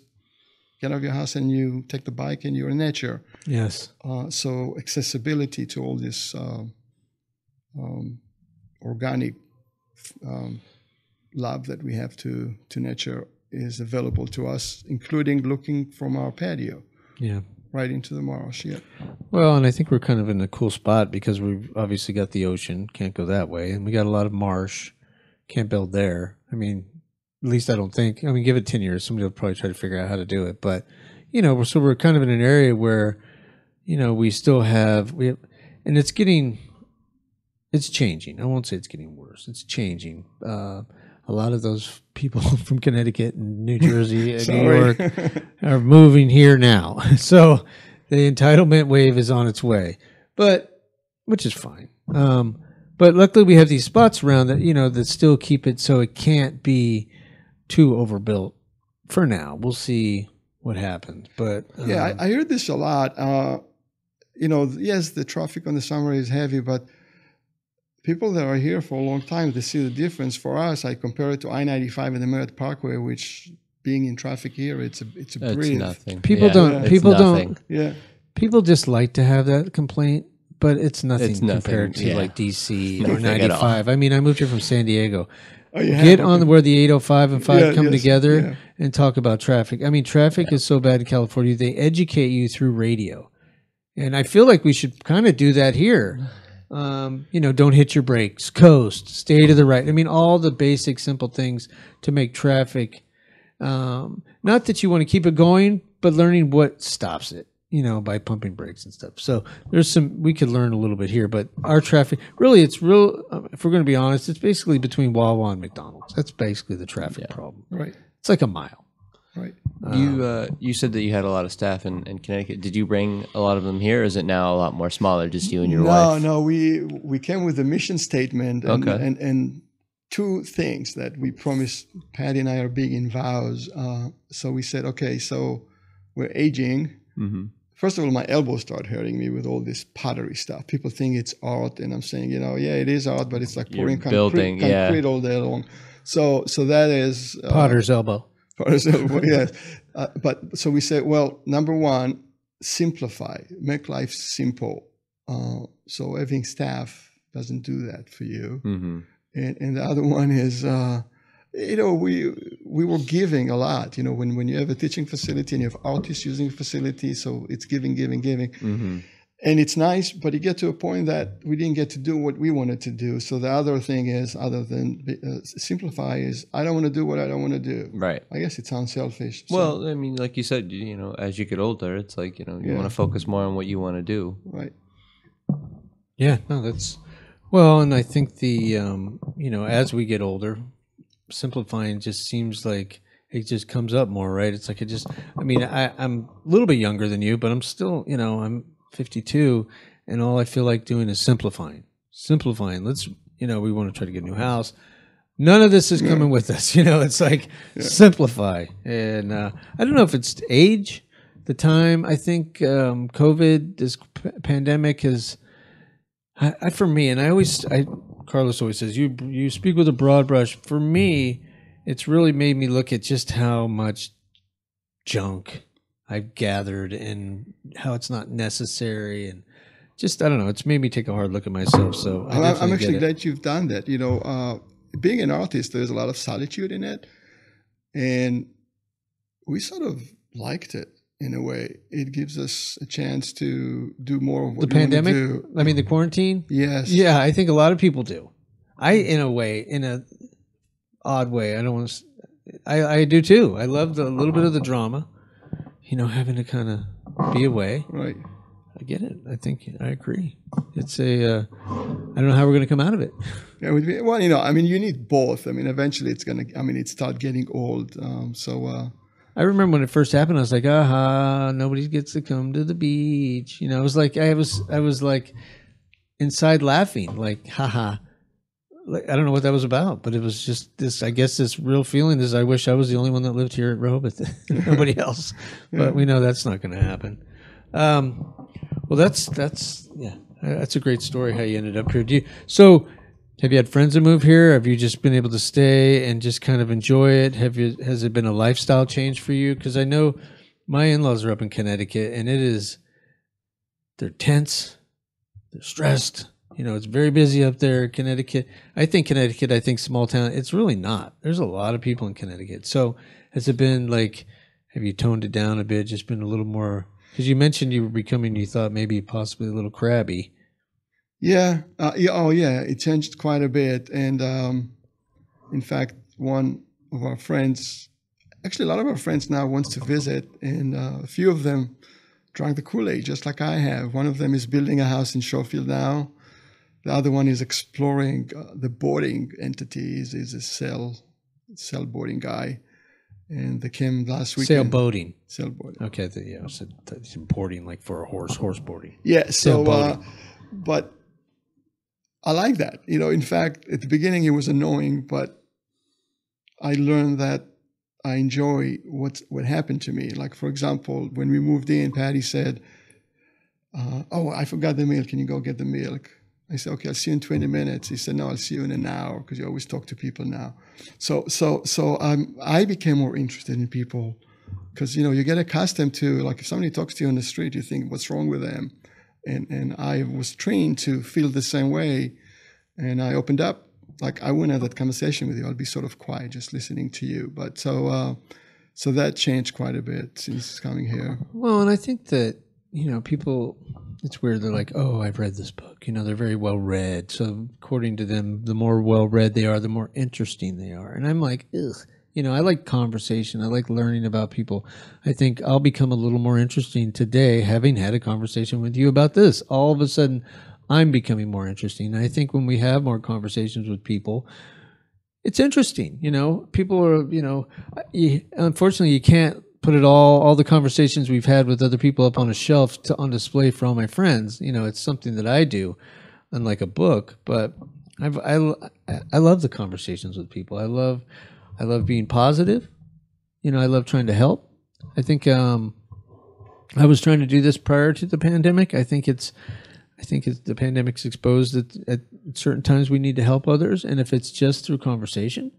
get out of your house and you take the bike and you're in nature. Yes. So accessibility to all this organic love that we have to nature is available to us, including looking from our patio, right into the marsh. Yeah. Well, and I think we're kind of in a cool spot because we've obviously got the ocean, can't go that way, and we got a lot of marsh, can't build there. I mean, at least I don't think. I mean, give it 10 years, somebody will probably try to figure out how to do it. But so we're kind of in an area where we have, and it's getting. It's changing. I won't say it's getting worse. It's changing. A lot of those people from Connecticut and New Jersey and New York are moving here now. So the entitlement wave is on its way, which is fine. But luckily we have these spots around that, that still keep it so it can't be too overbuilt for now. We'll see what happens. But yeah, I heard this a lot. Yes, the traffic on the summer is heavy, but people that are here for a long time, they see the difference. For us, I compare it to I-95 and the Merritt Parkway, which being in traffic here. It's brilliant. Nothing. People don't. Yeah. People just like to have that complaint, but it's nothing compared to like DC or 95. I mean, I moved here from San Diego. Oh, get on where the 805 and 5 come together and talk about traffic. I mean, traffic is so bad in California. They educate you through radio. And I feel like we should kind of do that here. You know, don't hit your brakes, coast, stay to the right. I mean, all the basic, simple things to make traffic. Not that you want to keep it going, but learning what stops it, you know, by pumping brakes and stuff. So there's some, we could learn a little bit here, but our traffic, really, it's real. If we're going to be honest, it's basically between Wawa and McDonald's. That's basically the traffic problem. Right. It's like a mile. Right. You said that you had a lot of staff in Connecticut. Did you bring a lot of them here, or is it now a lot more smaller, just you and your wife? No, we came with a mission statement and two things that we promised. Patty and I are big in vows. So we said, okay, so we're aging. Mm-hmm. First of all, my elbows start hurting me with all this pottery stuff. People think it's art, and I'm saying, you know, yeah, it is art, but it's like pouring concrete all day long. So that is... potter's elbow. Yes. But so we said, well, number one, simplify, make life simple. So having staff doesn't do that for you. Mm-hmm. And the other one is, you know, we were giving a lot. You know, when you have a teaching facility and you have artists using a facility, so it's giving. Mm-hmm. And it's nice, but you get to a point that we didn't get to do what we wanted to do. So the other thing is, other than simplify, is I don't want to do what I don't want to do. Right. I guess it sounds selfish. Well, I mean, like you said, you know, as you get older, it's like, you know, you want to focus more on what you want to do. Right. Yeah. No, that's, well, and I think the, you know, as we get older, simplifying just seems like it just comes up more, right? It's like it just, I mean, I'm a little bit younger than you, but I'm still, you know, I'm 52, and all I feel like doing is simplifying. Let's, you know, we want to try to get a new house. None of this is coming with us, you know. It's like simplify. And I don't know if it's age, the time. I think COVID, this pandemic has, for me, and Carlos always says, you speak with a broad brush. For me, it's really made me look at just how much junk I've gathered and how it's not necessary, and just, I don't know, it's made me take a hard look at myself. So I'm actually glad you've done that. You know, being an artist, there's a lot of solitude in it, and we sort of liked it in a way. It gives us a chance to do more of what we want to do. The pandemic? I mean, the quarantine? Yes. Yeah, I think a lot of people do. In an odd way, I don't want to, I do too. I love the little bit of the drama. You know, having to kind of be away. Right. I get it. I think I agree. It's I don't know how we're going to come out of it. Yeah, well, you know, I mean, you need both. I mean, eventually it's going to, I mean, it starts getting old. I remember when it first happened, I was like, nobody gets to come to the beach. You know, it was like, I was like inside laughing, like, I don't know what that was about, but it was just this, I guess this real feeling is I wish I was the only one that lived here at Rehoboth, nobody else, but we know that's not going to happen. Well, that's a great story how you ended up here. So have you had friends that move here? Have you just been able to stay and just kind of enjoy it? Has it been a lifestyle change for you? Because I know my in-laws are up in Connecticut, and they're tense, they're stressed. You know, it's very busy up there, Connecticut. I think small town. It's really not. There's a lot of people in Connecticut. So has it been like, have you toned it down a bit? Just been a little more, because you mentioned you were becoming, you thought maybe possibly a little crabby. Yeah. It changed quite a bit. And in fact, one of our friends, actually a lot of our friends now wants to visit, and a few of them drank the Kool-Aid just like I have. One of them is building a house in Schofield now. The other one is exploring the boarding entities. Is a sail boarding guy, and they came last weekend. Sailboating. Sailboarding. Okay, so that's boarding, like for a horse boarding. Yeah. So, but I like that. You know, in fact, at the beginning it was annoying, but I learned that I enjoy what happened to me. Like, for example, when we moved in, Patty said, "Oh, I forgot the milk. Can you go get the milk?" I said, okay, I'll see you in 20 minutes. He said, no, I'll see you in an hour, because you always talk to people now. So I became more interested in people, because, you know, you get accustomed to, like, if somebody talks to you on the street, you think, what's wrong with them? And I was trained to feel the same way. And I opened up. Like, I wouldn't have that conversation with you. I'd be sort of quiet, just listening to you. But so that changed quite a bit since coming here. Well, and I think that, you know, people, it's weird. They're like, oh, I've read this book. You know, they're very well read. So according to them, the more well read they are, the more interesting they are. And I'm like, ugh. You know, I like conversation. I like learning about people. I think I'll become a little more interesting today, having had a conversation with you about this. All of a sudden, I'm becoming more interesting. I think when we have more conversations with people, it's interesting. You know, people are, you know, unfortunately, you can't put it all the conversations we've had with other people up on a shelf to on display for all my friends. You know, it's something that I do, unlike a book. But I love the conversations with people. I love being positive. You know, I love trying to help. I think I was trying to do this prior to the pandemic. I think the pandemic's exposed that at certain times we need to help others. And if it's just through conversation,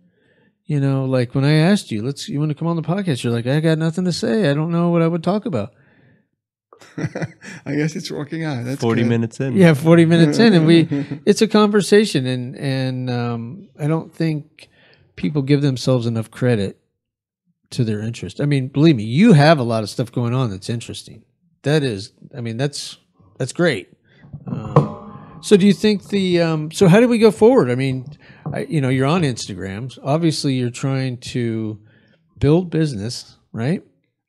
you know, like when I asked you, you want to come on the podcast? You're like, I got nothing to say. I don't know what I would talk about. I guess it's working out. That's 40 minutes in. Yeah, 40 minutes in. And it's a conversation. And I don't think people give themselves enough credit to their interest. I mean, believe me, you have a lot of stuff going on that's interesting. That is, I mean, that's great. So do you think so how do we go forward? I mean, you know, you're on Instagram. Obviously, you're trying to build business, right?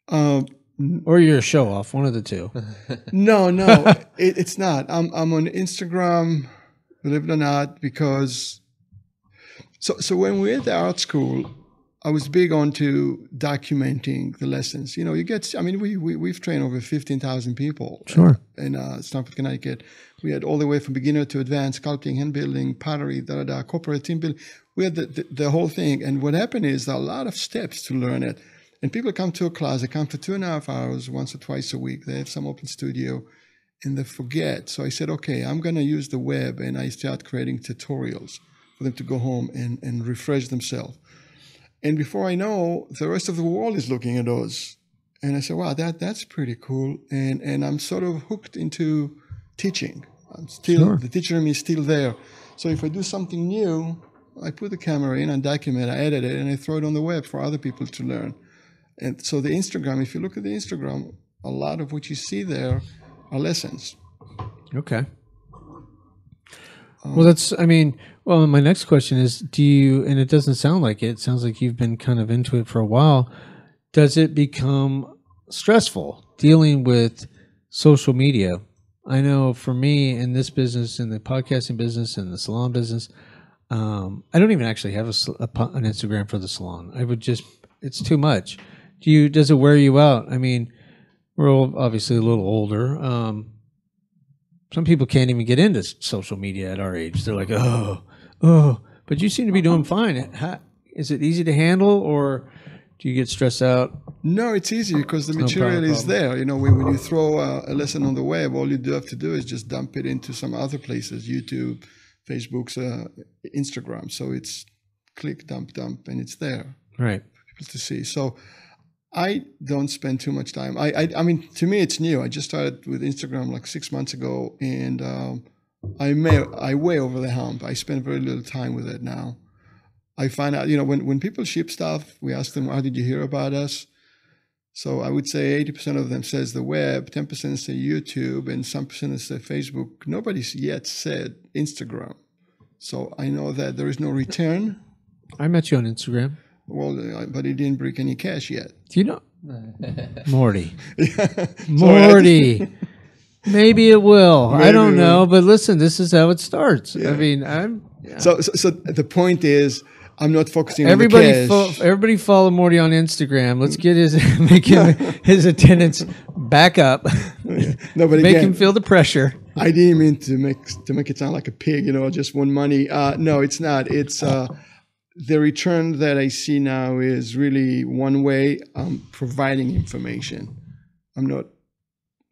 Or you're a show-off, one of the two. No, it's not. I'm on Instagram, believe it or not, because... So when we were at the art school, I was big onto documenting the lessons. You know, you get, I mean, we've trained over 15,000 people. Sure. In Stamford, Connecticut. We had all the way from beginner to advanced, sculpting, hand building, pottery, corporate team building. We had the whole thing. And what happened is there are a lot of steps to learn it. And people come to a class, they come for 2.5 hours, once or twice a week. They have some open studio and they forget. So I said, okay, I'm going to use the web, and I start creating tutorials. Them to go home and refresh themselves. And before I know, the rest of the world is looking at those. And I said, wow, that's pretty cool. And I'm sort of hooked into teaching. I'm still, sure. The teacher in me is still there. So if I do something new, I put the camera in and document, I edit it, and I throw it on the web for other people to learn. And so the Instagram, if you look at the Instagram, a lot of what you see there are lessons. Okay. Well, that's, I mean, well, my next question is, do you, and it doesn't sound like it sounds like you've been kind of into it for a while. Does it become stressful dealing with social media? I know for me in this business, in the podcasting business and the salon business, I don't even actually have an Instagram for the salon. I would just, it's too much. Does it wear you out? I mean, we're all obviously a little older, some people can't even get into social media at our age. They're like, oh, but you seem to be doing fine. Is it easy to handle, or do you get stressed out? No, it's easy because the material is there. You know, when you throw a lesson on the web, all you do have to do is just dump it into some other places, YouTube, Facebook's, Instagram. So it's click, dump, and it's there. Right. For people to see. So I don't spend too much time. I mean, to me, it's new. I just started with Instagram like 6 months ago, and I way over the hump. I spend very little time with it now. I find out, you know, when people ship stuff, we ask them, how did you hear about us? So I would say 80% of them says the web, 10% say YouTube, and some percent say Facebook. Nobody's yet said Instagram. So I know that there is no return. I met you on Instagram. Well, but he didn't break any cash yet. Do you know? Morty. Yeah. Morty. Maybe it will. Maybe I don't know. But listen, this is how it starts. Yeah. I mean, I'm... Yeah. So the point is, I'm not focusing on the cash. Everybody follow Morty on Instagram. Let's get his... make him, his attendance back up. Yeah. No, but make him feel the pressure. I didn't mean to make it sound like a pig, you know, just want money. No, it's not. It's... the return that I see now is really one way. I'm providing information. I'm not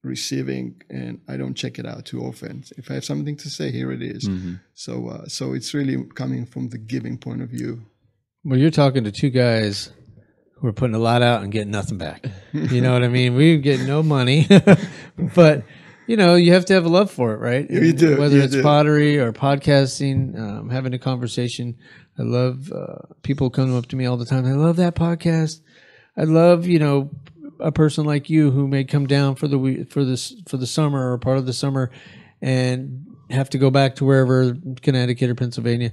receiving, and I don't check it out too often. If I have something to say, here it is. Mm-hmm. So it's really coming from the giving point of view. Well, you're talking to two guys who are putting a lot out and getting nothing back. You know what I mean? We get no money, but you know, you have to have a love for it, right? You do. Whether you do. Pottery or podcasting, having a conversation. I love people come up to me all the time. I love that podcast. I love, you know, a person like you who may come down for the summer or part of the summer and have to go back to wherever, Connecticut or Pennsylvania.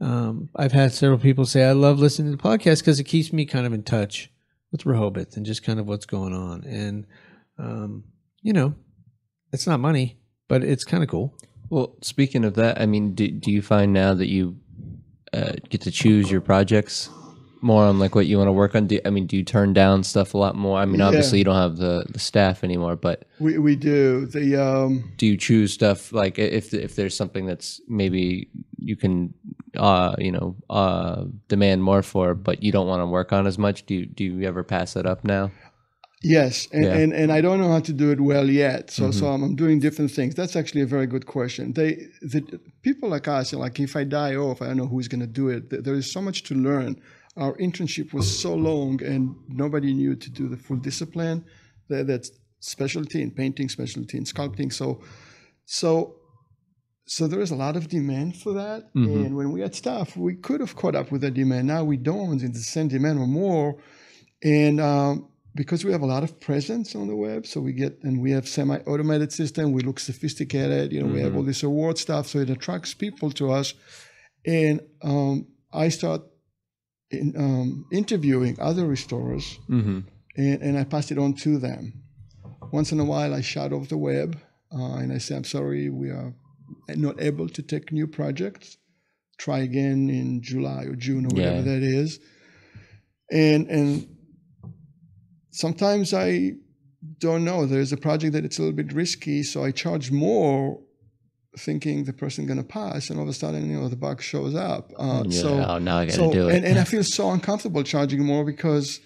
I've had several people say, I love listening to the podcast because it keeps me kind of in touch with Rehoboth and just kind of what's going on. And, you know, it's not money, but it's kind of cool. Well, speaking of that, I mean, do you find now that you get to choose your projects more on like what you want to work on? Do you turn down stuff a lot more? I mean, obviously you don't have the staff anymore, but we do. Do you choose stuff like if there's something that's maybe you can demand more for, but you don't want to work on as much? Do you ever pass that up now? Yes, and I don't know how to do it well yet. So mm-hmm. so I'm doing different things. That's actually a very good question. The people like us, like if I die off, I don't know who's going to do it. There is so much to learn. Our internship was so long, and nobody knew to do the full discipline. That's specialty in painting, specialty in sculpting. So there is a lot of demand for that. Mm-hmm. And when we had staff, we could have caught up with the demand. Now we don't. It's the same demand or more. And because we have a lot of presence on the web, so we have semi-automated system. We look sophisticated. You know, mm-hmm. we have all this award stuff, so it attracts people to us. And I start interviewing other restorers, mm-hmm. and I pass it on to them. Once in a while, I shut off the web and I say, I'm sorry, we are not able to take new projects. Try again in July or June or whatever that is. And sometimes I don't know. There's a project that it's a little bit risky, so I charge more thinking the person going to pass, and all of a sudden, the bug shows up. Now I got to do it. And I feel so uncomfortable charging more because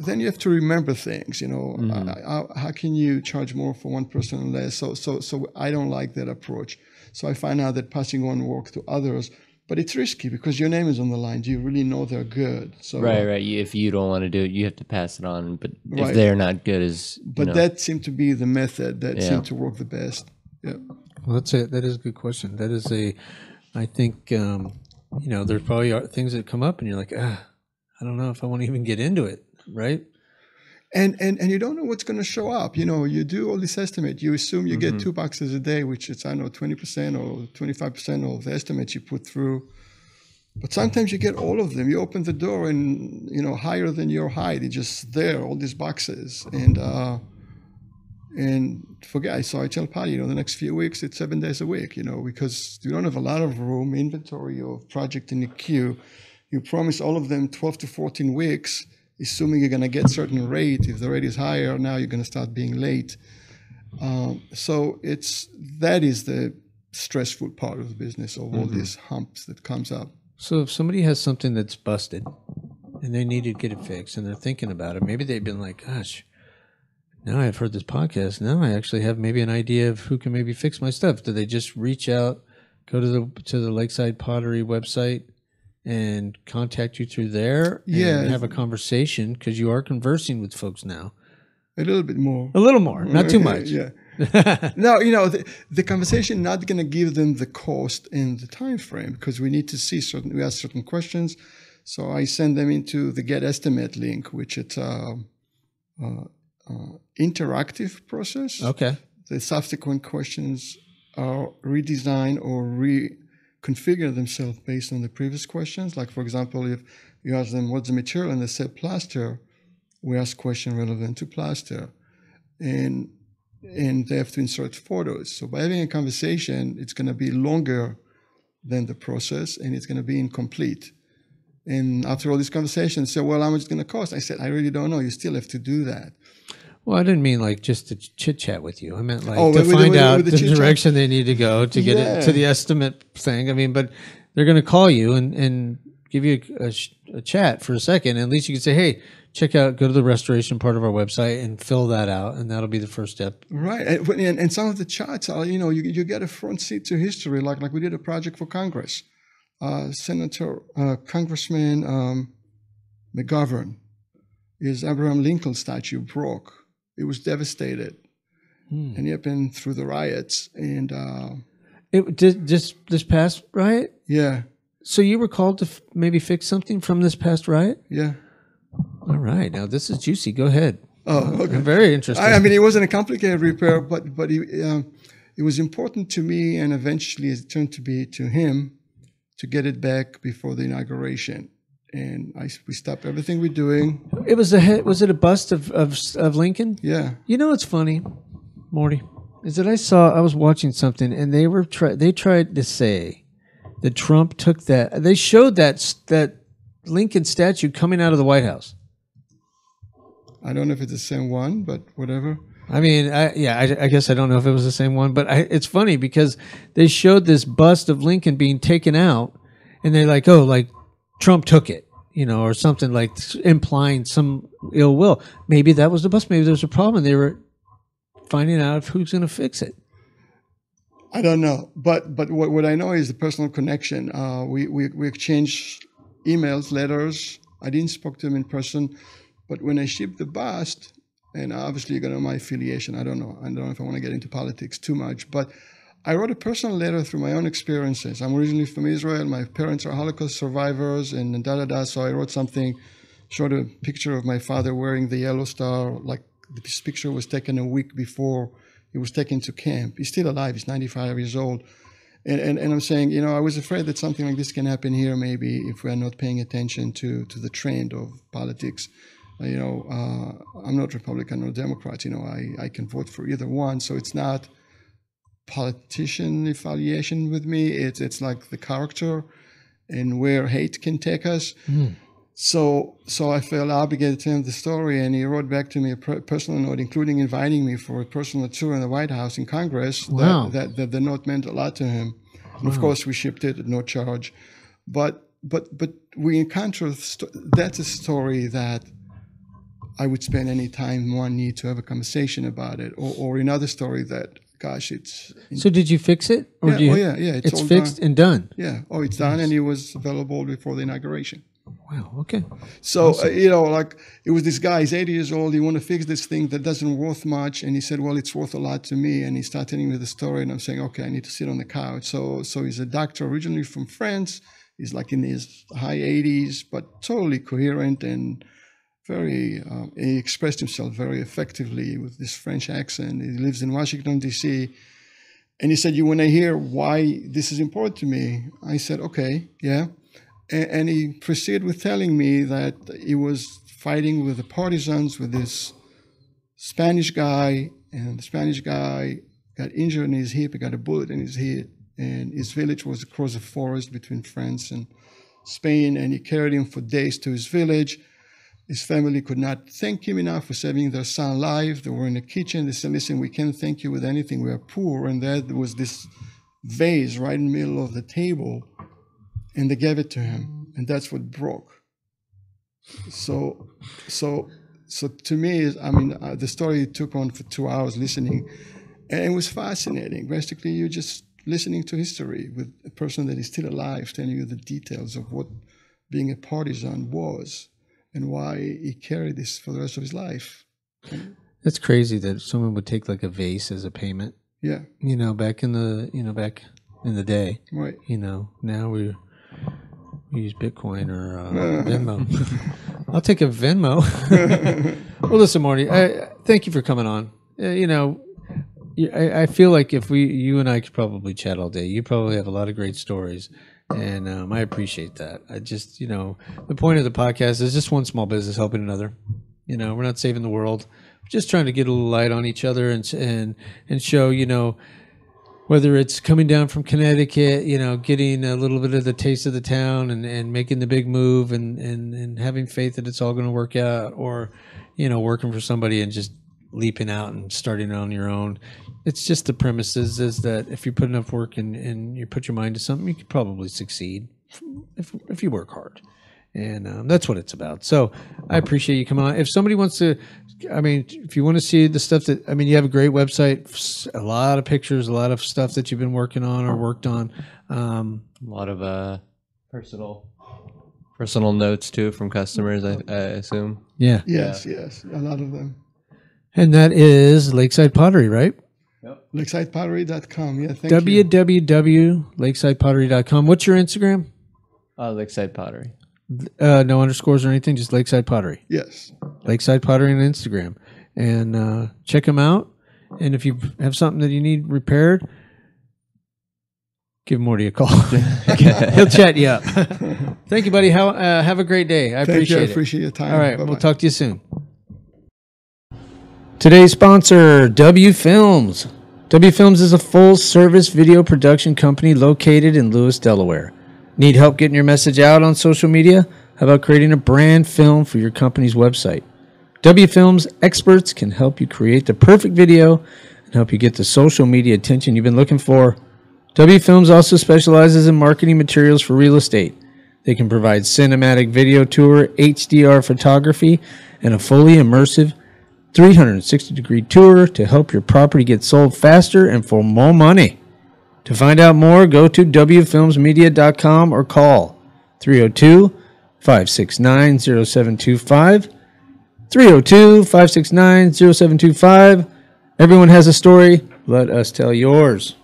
then you have to remember things, you know. Mm-hmm. How can you charge more for one person and less? So I don't like that approach. So I find out that passing on work to others, but it's risky because your name is on the line. Do you really know they're good? So right. If you don't want to do it, you have to pass it on. But if they're not good, that seemed to be the method that seemed to work the best. Yeah. Well, that's it. That is a good question. That is I think, you know, there's probably things that come up and you're like, I don't know if I want to even get into it. Right. And you don't know what's going to show up. You know, you do all this estimate. You assume you mm-hmm. get 2 boxes a day, which is, I don't know, 20% or 25% of the estimates you put through. But sometimes you get all of them. You open the door and, you know, higher than your height. It's just there, all these boxes. And forget. So I tell Patty, you know, the next few weeks, it's 7 days a week, you know, because you don't have a lot of room, inventory or project in the queue. You promise all of them 12 to 14 weeks, assuming you're going to get certain rate. If the rate is higher, now you're going to start being late. So that is the stressful part of the business, of mm-hmm. all these humps that comes up. So if somebody has something that's busted and they need to get it fixed and they're thinking about it, maybe they've been like, gosh, now I've heard this podcast. Now I actually have maybe an idea of who can maybe fix my stuff. Do they just reach out, go to the Lakeside Pottery website and contact you through there and have a conversation? Because you are conversing with folks now. A little more, not too much. Yeah. No, you know, the conversation not going to give them the cost and the time frame because we need to see we ask certain questions. So I send them into the Get Estimate link, which it's interactive process. Okay. The subsequent questions are redesigned or reconfigure themselves based on the previous questions. Like, for example, if you ask them, what's the material? And they say plaster, we ask question relevant to plaster. And they have to insert photos. So by having a conversation, it's going to be longer than the process, and it's going to be incomplete. And after all these conversations, so, well, how much is it going to cost? I said, I really don't know. You still have to do that. Well, I didn't mean like just to chit-chat with you. I meant like to find out the direction they need to go to get it to the estimate thing. I mean, but they're going to call you and give you a chat for a second. And at least you can say, hey, check out, go to the restoration part of our website and fill that out. And that'll be the first step. Right. And some of the charts are, you know, you get a front seat to history. Like we did a project for Congress. Congressman McGovern, his Abraham Lincoln statue broke. It was devastated. Hmm. And he had been through the riots. And it did this past riot? Yeah. So you were called to maybe fix something from this past riot? Yeah. All right. Now, this is juicy. Go ahead. Oh, okay. Very interesting. I mean, it wasn't a complicated repair, but it was important to me, and eventually it turned to be to him, to get it back before the inauguration. And we stopped everything we're doing. It was was it a bust of Lincoln? Yeah. You know what's funny, Morty, is that I was watching something, and they tried to say that Trump took that. They showed that Lincoln statue coming out of the White House. I don't know if it's the same one, but whatever. I mean, I guess I don't know if it was the same one, but it's funny because they showed this bust of Lincoln being taken out, and they're like, oh, like Trump took it, you know, or something, like implying some ill will. Maybe that was the bust. Maybe there was a problem. They were finding out if who's going to fix it. I don't know, but what I know is the personal connection. We exchanged emails, letters. I didn't speak to him in person, but when I shipped the bust, and obviously you got my affiliation. I don't know if I want to get into politics too much, but I wrote a personal letter through my own experiences. I'm originally from Israel. My parents are Holocaust survivors and da-da-da. So I wrote something, showed a picture of my father wearing the yellow star. Like, this picture was taken a week before he was taken to camp. He's still alive. He's 95 years old. And I'm saying, you know, I was afraid that something like this can happen here maybe if we're not paying attention to the trend of politics. You know, I'm not Republican or Democrat. You know, I can vote for either one. So it's not politician affiliation with me. It's like the character and where hate can take us. Mm. So I felt obligated to him the story, and he wrote back to me a personal note, including inviting me for a personal tour in the White House in Congress. Wow. That the note meant a lot to him. Wow. And of course, we shipped it at no charge. But we encountered that's a story that I would spend any time one need to have a conversation about it, or another story that, gosh, it's... So did you fix it? Or yeah, yeah. It's all fixed done. And done? Yeah. Oh, it's done, and it was available before the inauguration. Wow, okay. So, awesome. You know, like, it was this guy, he's 80 years old, he wanted to fix this thing that doesn't worth much, and he said, well, it's worth a lot to me, and he started telling me the story, and I'm saying, okay, I need to sit on the couch. So he's a doctor originally from France, he's like in his high 80s, but totally coherent and... he expressed himself very effectively with this French accent. He lives in Washington, D.C. And he said, you want to hear why this is important to me? I said, okay, yeah. And he proceeded with telling me that he was fighting with the partisans, with this Spanish guy, and the Spanish guy got injured in his hip. He got a bullet in his head. And his village was across the forest between France and Spain, and he carried him for days to his village. His family could not thank him enough for saving their son alive. They were in the kitchen. They said, listen, we can't thank you with anything. We are poor. And there was this vase right in the middle of the table, and they gave it to him. And that's what broke. So to me, I mean, the story took on for 2 hours listening. And it was fascinating. Basically, you're just listening to history with a person that is still alive telling you the details of what being a partisan was, and why he carried this for the rest of his life. That's crazy that someone would take like a vase as a payment. Yeah. You know, back in the day. Right. You know, now we use Bitcoin or Venmo. I'll take a Venmo. Well, listen, Morty, thank you for coming on. You know, I feel like if you and I could probably chat all day. You probably have a lot of great stories. And I appreciate that. I just, you know, the point of the podcast is just one small business helping another. You know, we're not saving the world. We're just trying to get a little light on each other and show, you know, whether it's coming down from Connecticut, you know, getting a little bit of the taste of the town and making the big move and having faith that it's all going to work out, or, you know, working for somebody and just leaping out and starting on your own. It's just the premises is that if you put enough work and you put your mind to something, you could probably succeed. if you work hard. And that's what it's about. So I appreciate you coming on. If somebody wants to, I mean, if you want to see the stuff that, I mean, you have a great website, a lot of pictures, a lot of stuff that you've been working on or worked on. A lot of personal notes too from customers, I assume. Yeah. Yes, yes. A lot of them. And that is Lakeside Pottery, right? Yep. Lakesidepottery.com. Yeah, thank you. www.lakesidepottery.com. What's your Instagram? Lakeside Pottery. No underscores or anything, just Lakeside Pottery. Yes. Lakeside Pottery on Instagram. And check them out. And if you have something that you need repaired, give Morty a call. He'll chat you up. Thank you, buddy. Have a great day. Thank you. I appreciate your time. All right. Bye-bye. We'll talk to you soon. Today's sponsor, W Films. W Films is a full-service video production company located in Lewes, Delaware. Need help getting your message out on social media? How about creating a brand film for your company's website? W Films experts can help you create the perfect video and help you get the social media attention you've been looking for. W Films also specializes in marketing materials for real estate. They can provide cinematic video tour, HDR photography, and a fully immersive 360-degree tour to help your property get sold faster and for more money. To find out more, go to wfilmsmedia.com or call 302-569-0725. 302-569-0725. Everyone has a story. Let us tell yours.